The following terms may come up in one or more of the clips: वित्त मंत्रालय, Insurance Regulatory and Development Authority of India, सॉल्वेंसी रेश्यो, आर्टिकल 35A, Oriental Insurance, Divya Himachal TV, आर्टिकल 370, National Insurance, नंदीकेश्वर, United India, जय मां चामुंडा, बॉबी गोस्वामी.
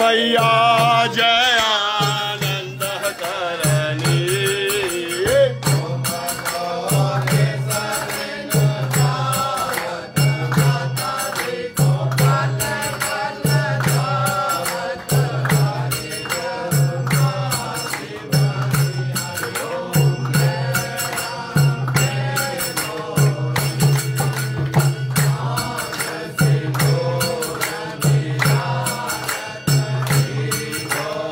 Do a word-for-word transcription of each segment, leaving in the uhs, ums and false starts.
मैया जय आनंद करनी Oh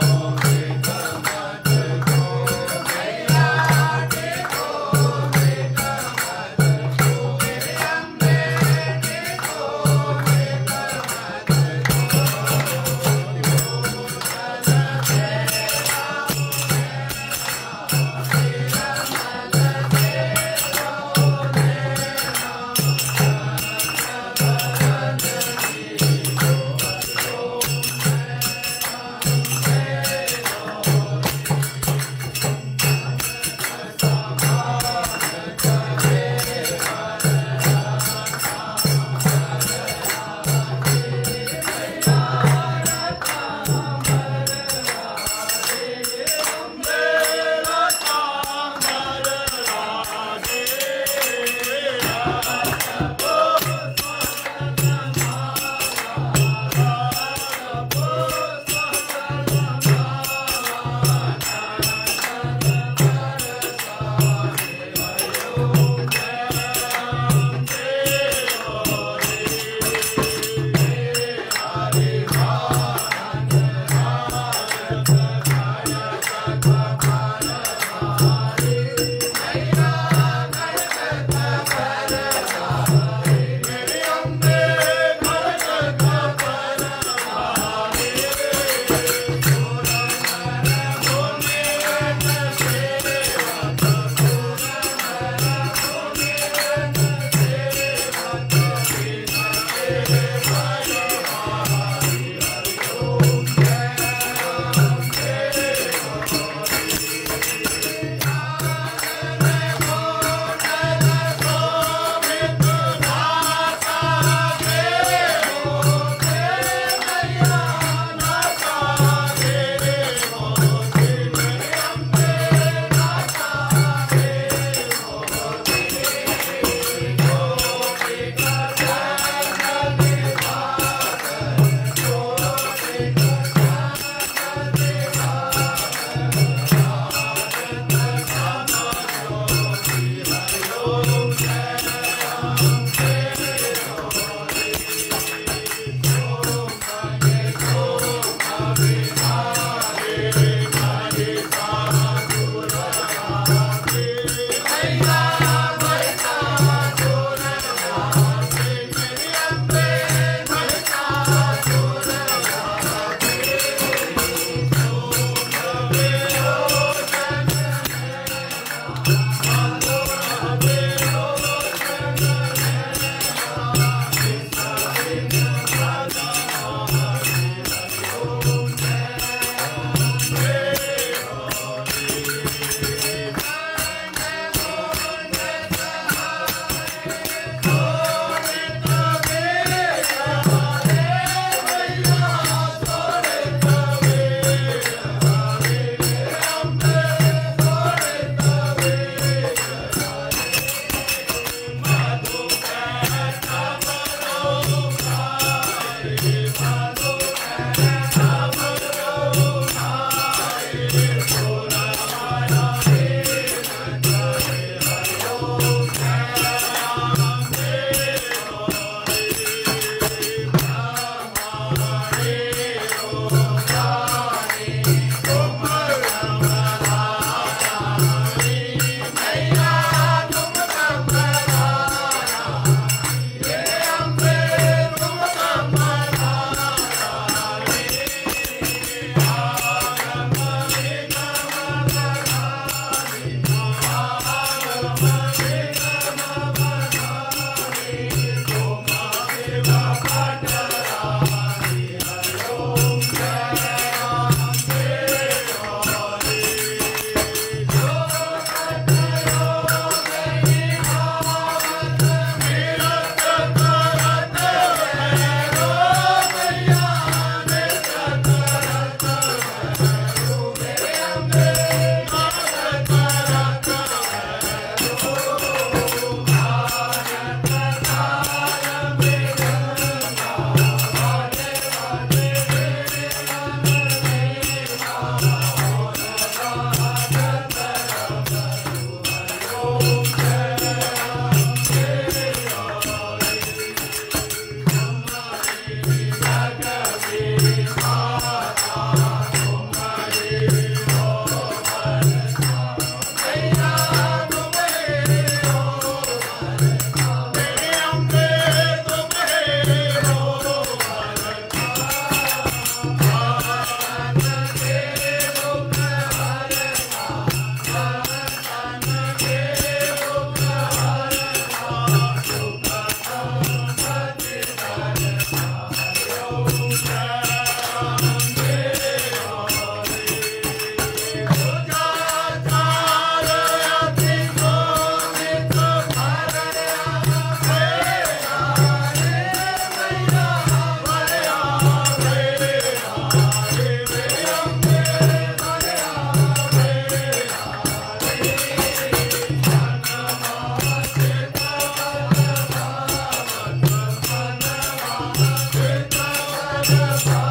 Yeah.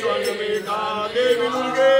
स्वर्ग में कागे मिलूंगे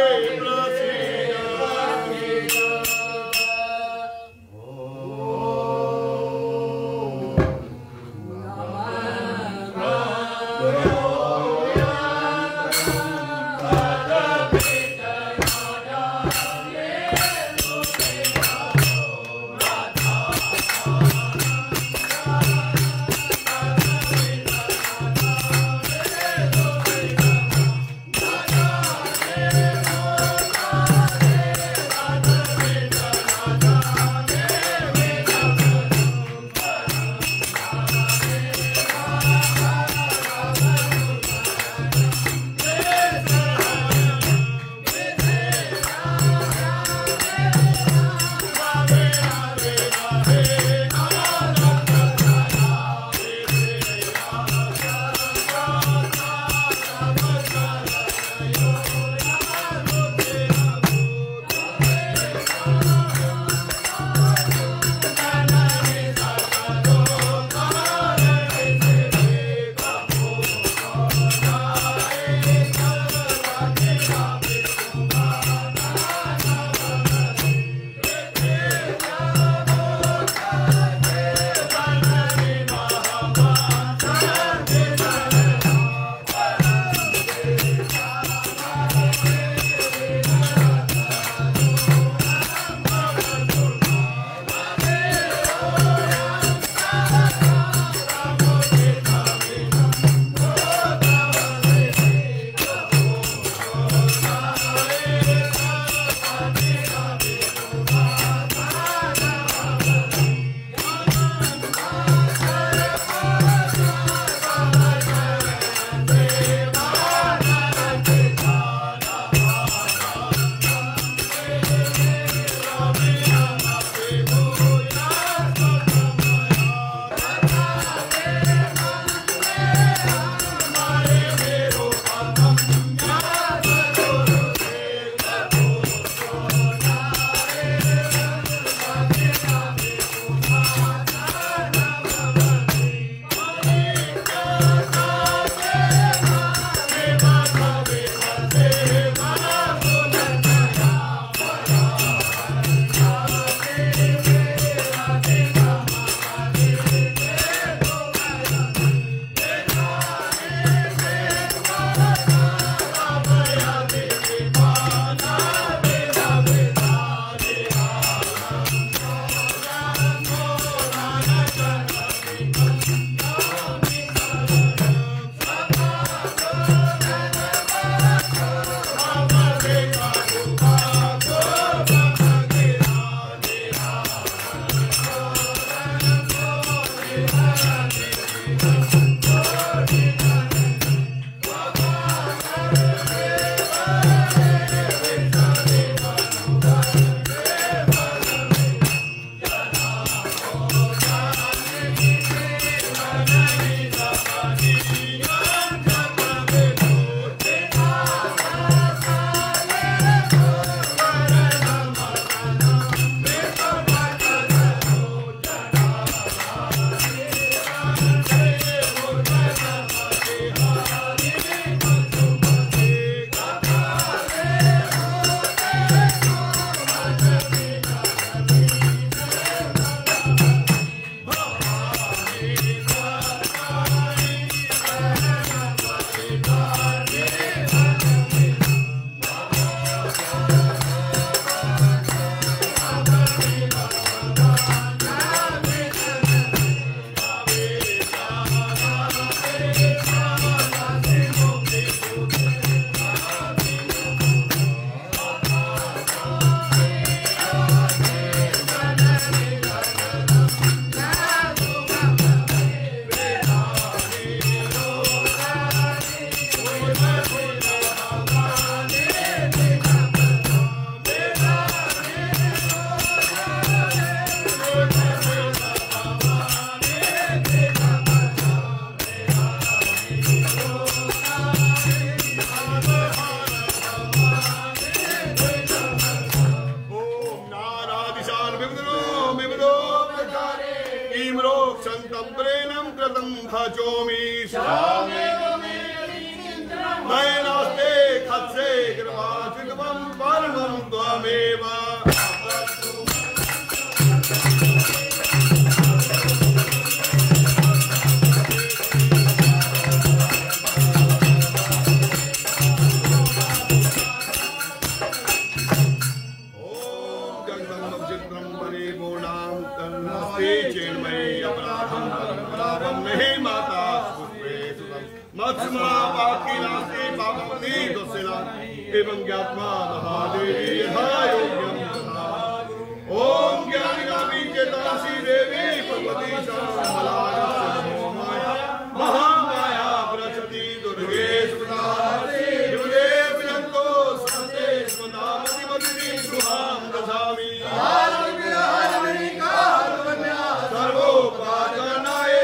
मैं नास्ते कृपासिद्धं परमं त्वमेव एवं ज्ञात्वा महादेवी योग्यं ओम ज्ञानगामी चेतांसि देवी भगवती महामाया महामाया प्रचति दुर्गे शिवे प्रियंतो सते स्वनामतिमति सुहां दधामि सर्वोपादानाय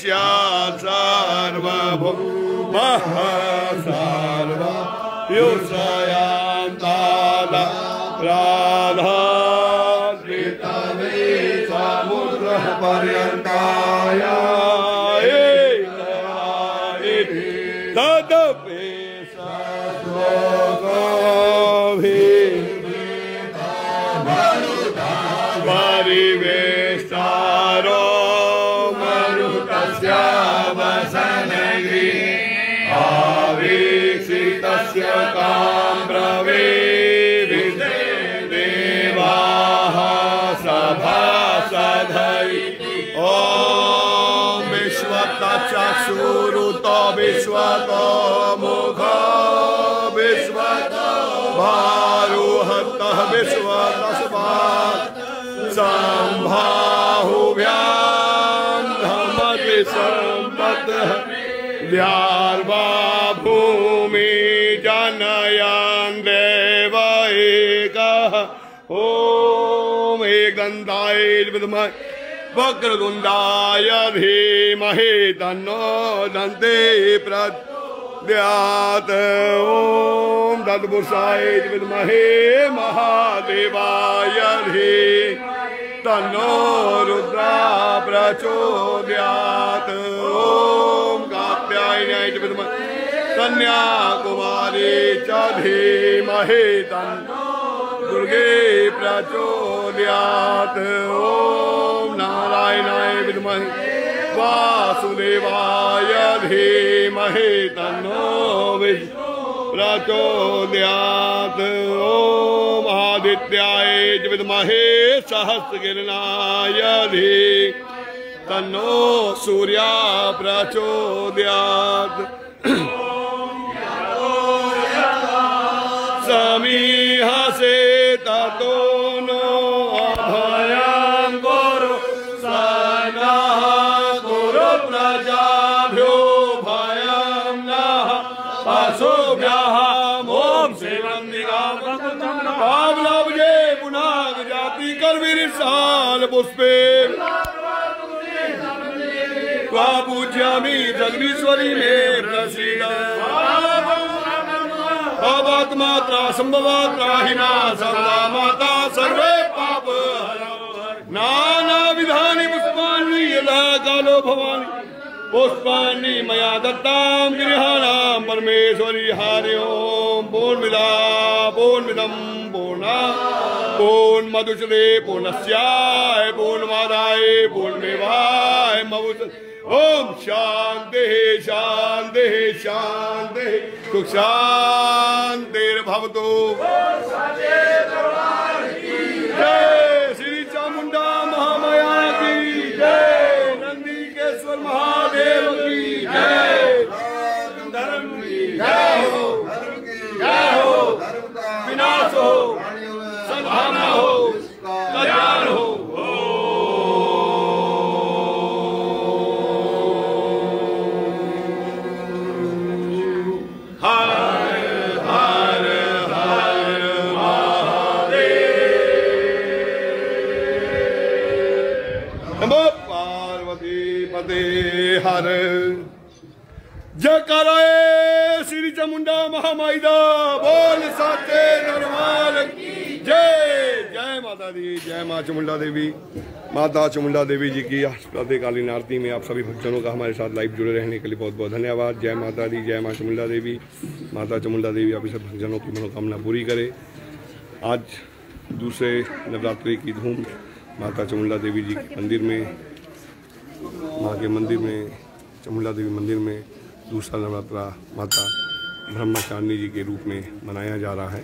सर्वार्चिता संभाहुव्यां धमति सर्वं मात ध्यार भूमि जनयान देव ओम एक दंदाय वक्रतुंडाय धीमहि तन्नो दंते प्रचोदयात् ओम ददभुषाय विद्महे महादेवाय धीमहि तन्नो रुद्रा प्रचोदयात् ओम कात्यायनाय विद्महे कन्याकुमारी च धीमहि तन्नो दुर्गे प्रचोदयात् ओम नारायणाय विद्महे वासुदेवाय धीमहि तन्नो विष्णु प्रचोदयात् ओम आदित्याय विद्महे सहस्रकिरणाय धीमहि तन्नो सूर्य प्रचोदयात् समीह से ततो नो अभयं गुरु सनः गुरु प्रजाभ्यो भयं नः पशुभ्यः ओम श्रीवंदिगावलवजे पुनः जाति कर्विरसाल पुष्पे त्वा पूज्यामि जगदीश्वरी मे प्रसीद भवत् मात्रा संभवत्रा हिना सर्वा माता सर्वे पाप नाना विधानि पुष्पाणि यदा कालो भवानि पुष्पाणि मया दत्तां गृहाणां परमेश्वरी हरि ओम पूर्णमिदं पूर्णमिदं पूर्णात् पूर्णमदुच्यते पूर्णस्य पूर्णमादाय पूर्णमेवाय मुदच्यते ओम शांति शांति शांति सुख शांतिर्भवतु जय श्री चामुंडा महामाया की जय नंदीकेश्वर महादेव की जय धर्म की जय हो धर्म की जय हो विनाश हो सद्भावना हो कल्याण हो हर जयकाराए श्री चामुंडा महामाईदा बोल साचे दरबार जय जय माता दी जय मां चामुंडा देवी माता चामुंडा देवी जी की प्रातःकालीन आरती में आप सभी भक्तजनों का हमारे साथ लाइव जुड़े रहने के लिए बहुत बहुत धन्यवाद। जय माता दी जय मां चामुंडा देवी माता चामुंडा देवी आप सब भक्तजनों की मनोकामना पूरी करे। आज दूसरे नवरात्रि की धूम माता चामुंडा देवी जी के मंदिर में माँ के मंदिर में चामुंडा देवी मंदिर में दूसरा नवरात्रा माता ब्रह्मचारिणी जी के रूप में मनाया जा रहा है।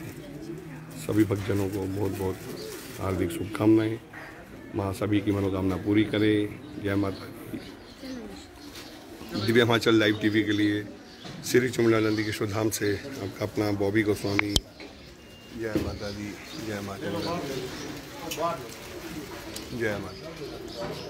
सभी भक्तजनों को बहुत बहुत हार्दिक शुभकामनाएं। माँ सभी की मनोकामना पूरी करे। जय माता की। दिव्य हिमाचल लाइव टीवी के लिए श्री चामुंडा नंदीकेश्वर धाम से आपका अपना बॉबी गोस्वामी। जय माता दी जय माता जय माता